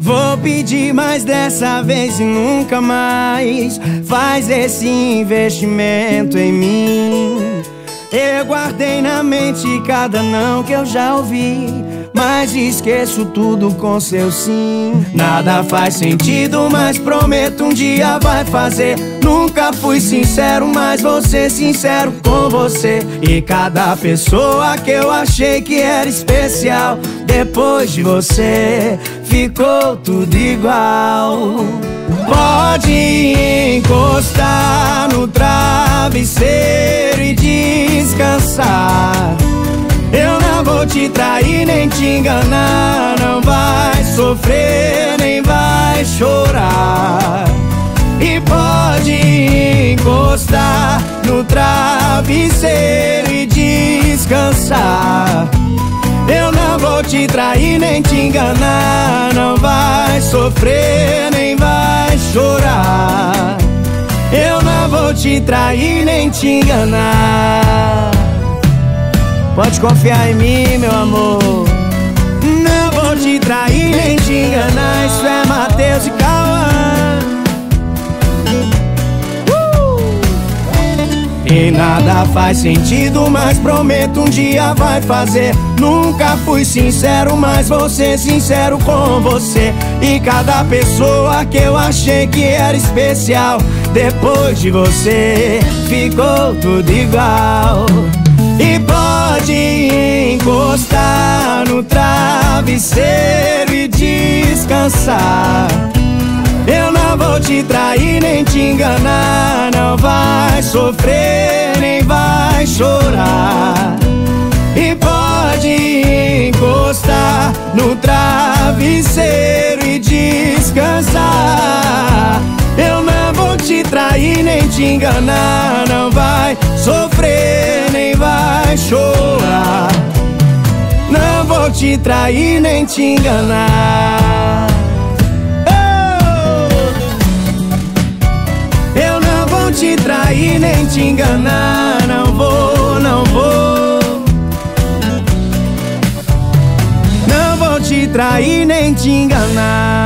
Vou pedir mais dessa vez e nunca mais. Faz esse investimento em mim. Eu guardei na mente cada não que eu já ouvi, mas esqueço tudo com seu sim. Nada faz sentido, mas prometo um dia vai fazer. Nunca fui sincero, mas vou ser sincero com você. E cada pessoa que eu achei que era especial, depois de você ficou tudo igual. Pode encostar no travesseiro e descansar. Eu não vou te trair nem te enganar. Não vai sofrer nem vai chorar. E pode encostar no travesseiro e descansar. Eu não vou te trair nem te enganar. Não vai sofrer nem vai chorar. Eu não vou te trair nem te enganar. Pode confiar em mim, meu amor. Não vou te trair nem te enganar. Isso é Matheus e Kauan. E nada faz sentido, mas prometo um dia vai fazer. Nunca fui sincero, mas vou ser sincero com você. E cada pessoa que eu achei que era especial, depois de você ficou tudo igual. E pode encostar no travesseiro e descansar. Eu não vou te trair nem te enganar. Não vai sofrer nem vai chorar. E pode encostar no travesseiro e descansar. Eu não vou te trair nem te enganar. Não vai sofrer nem vai chorar. Não vou te trair nem te enganar. Oh! Eu não vou te trair nem te enganar. Não vou, não vou. Não vou te trair nem te enganar.